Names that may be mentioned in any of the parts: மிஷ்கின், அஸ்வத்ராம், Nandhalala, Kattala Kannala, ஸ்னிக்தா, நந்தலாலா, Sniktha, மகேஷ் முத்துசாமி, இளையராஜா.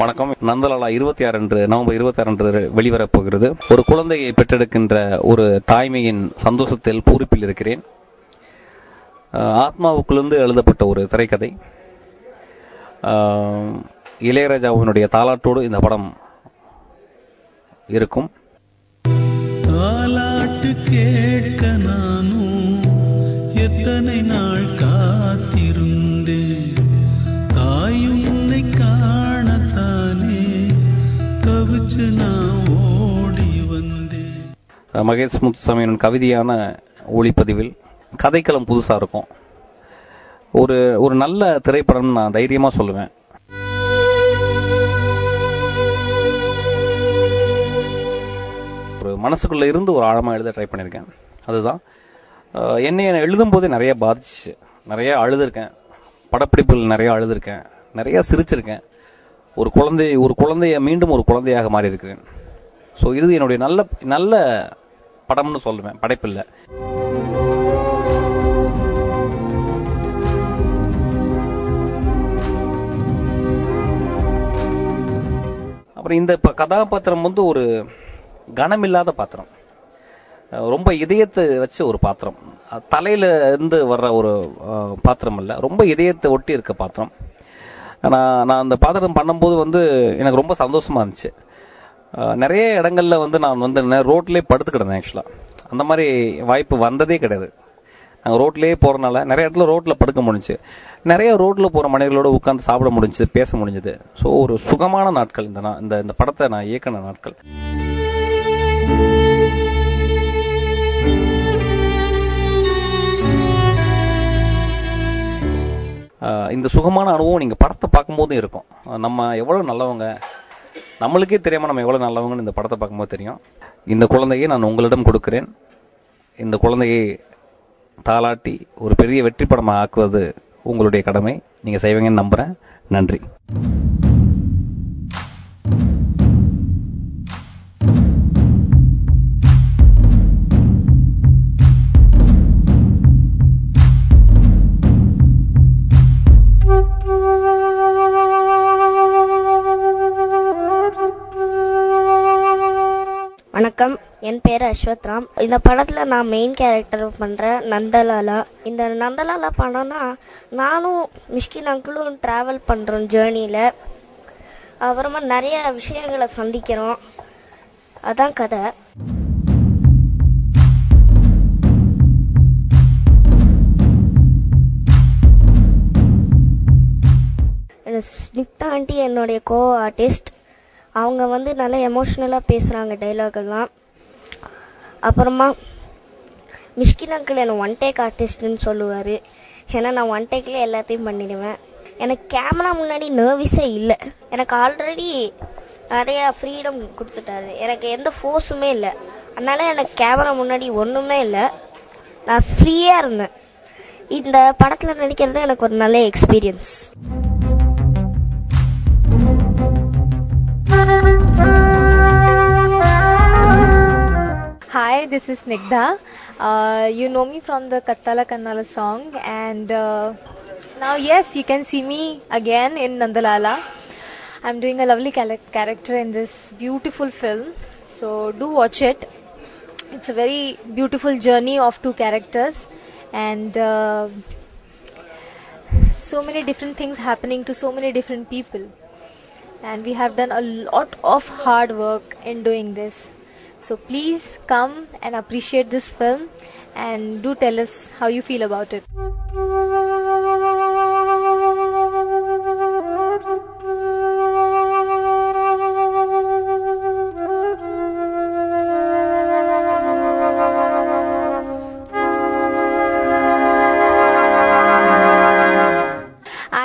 வணக்கம். நந்தலாலா 26 நவம்பர் 26 வெளிவரப் போகிறது. ஒரு குழந்தையை பெற்றெடுக்கின்ற ஒரு தாய்மையின் சந்தோஷத்தில் பூரிப்பில் இருக்கிறேன். ஆத்மாவுக்குள்ளிருந்து எழுதப்பட்ட ஒரு திரைக்கதை. இளையராஜாவினுடைய தாலாட்டோடு இந்த படம் இருக்கும். தாலாட்டு கேட்க நானும் எத்தனை நாள் காத்திருந்தேன். தாயும் உன்னை காணத்தானே தவிச்சு நான் ஓடி வந்தேன். மகேஷ் முத்துசாமியின் கவிதையான ஒளிப்பதிவில் கதைக்களம் புதுசா இருக்கும். ஒரு நல்ல திரைப்படம் நான் தைரியமா சொல்லுவேன். மனசுக்குள்ள இருந்து ஒரு ஆழமா எழுத ட்ரை பண்ணியிருக்கேன். அதுதான் என்னை எழுதும் போதே நிறைய பாதிச்சு, நிறைய அழுதுருக்கேன். படப்பிடிப்புகள் நிறைய அழுதுருக்கேன், நிறைய சிரிச்சிருக்கேன். ஒரு குழந்தைய மீண்டும் ஒரு குழந்தையாக மாறி இருக்கிறேன். ஸோ இது என்னுடைய நல்ல நல்ல படம்னு சொல்லுவேன். படைப்பில்லை அப்புறம் இந்த கதாபாத்திரம் ஒரு கனமில்லாத பாத்திரம், ரொம்ப இதயத்தை வச்சு ஒரு பாத்திரம், தலையில இருந்து வர்ற ஒரு பாத்திரம் இல்லை, ரொம்ப இதயத்தை ஒட்டி இருக்க பாத்திரம். நான் அந்த பாத்திரம் பண்ணும்போது எனக்கு ரொம்ப சந்தோஷமா இருந்துச்சு. நிறைய இடங்கள்ல நான் ரோட்லயே படுத்து கிடந்தேன். ஆக்சுவலா அந்த மாதிரி வாய்ப்பு வந்ததே கிடையாது. நாங்கள் ரோட்லயே போறதுனால நிறைய இடத்துல ரோட்ல படுக்க முடிஞ்சு, நிறைய ரோட்ல போற மனிதர்களோட உட்கார்ந்து சாப்பிட முடிஞ்சது, பேச முடிஞ்சது. ஸோ ஒரு சுகமான நாட்கள் இந்த படத்தை நான் இயக்கின நாட்கள். இந்த சுகமான அனுபவம் நீங்க படத்தை பார்க்கும்போதும் இருக்கும். நம்ம எவ்வளவு நல்லவங்க, நம்மளுக்கே தெரியாம நம்ம எவ்வளவு நல்லவங்கன்னு இந்த படத்தை பார்க்கும்போது தெரியும். இந்த குழந்தையை நான் உங்களிடம் கொடுக்கிறேன். இந்த குழந்தையை தாளாட்டி ஒரு பெரிய வெற்றி படமா ஆக்குவது உங்களுடைய கடமை. நீங்க செய்வீங்கன்னு நம்புறேன். நன்றி. வணக்கம், என் பேர் அஸ்வத்ராம். இந்த படத்துல நான் மெயின் கேரக்டர் பண்ற நந்தலாலா. இந்த நந்தலாலா படம்னா நானும் மிஷ்கின் அங்கிளும் டிராவல் பண்றோம் ஜேர்னியில. அப்புறமா நிறைய விஷயங்களை சந்திக்கிறோம். அதான் கதை. ஸ்னிக்தா ஆண்டி என்னுடைய கோ ஆர்டிஸ்ட். அவங்க நல்லா எமோஷ்னலாக பேசுகிறாங்க டைலாகெல்லாம். அப்புறமா மிஷ்கின் அங்கிள் என்னை ஒன் டேக் ஆர்டிஸ்ட்னு சொல்லுவார். ஏன்னா நான் ஒன் டேக்கில் எல்லாத்தையும் பண்ணிடுவேன். எனக்கு கேமரா முன்னாடி நர்வஸே இல்லை. எனக்கு ஆல்ரெடி நிறையா ஃப்ரீடம் கொடுத்துட்டாரு. எனக்கு எந்த ஃபோர்ஸுமே இல்லை. அதனால எனக்கு கேமரா முன்னாடி ஒன்றுமே இல்லை. நான் ஃப்ரீயாக இருந்தேன். இந்த படத்தில் நடிக்கிறது எனக்கு ஒரு நல்ல experience. Hi, this is Sniktha. You know me from the Kattala Kannala song, and now yes, you can see me again in Nandhalala. I'm doing a lovely character in this beautiful film, so do watch it. It's a very beautiful journey of two characters, and so many different things happening to so many different people. And we have done a lot of hard work in doing this. So please come and appreciate this film and do tell us how you feel about it.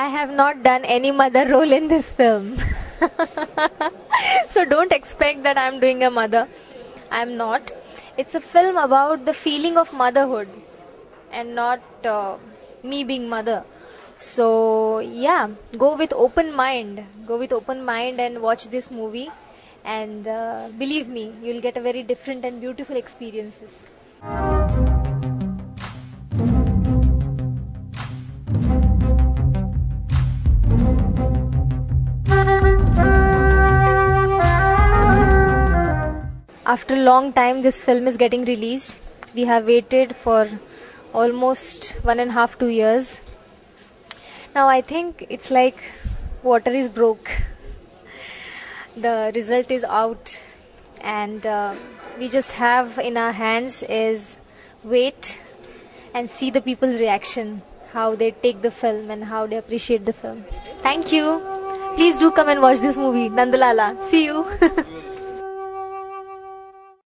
I have not done any mother role in this film. So don't expect that I'm doing a mother. I'm not. It's a film about the feeling of motherhood and not me being mother. So yeah, go with open mind and watch this movie, and believe me, you'll get a very different and beautiful experiences. After a long time, this film is getting released. We have waited for almost 1.5 to 2 years. Now I think it's like water is broke. The result is out, and we just have in our hands is wait and see the people's reaction, how they take the film and how they appreciate the film. Thank you. Please do come and watch this movie, Nandhalala. See you.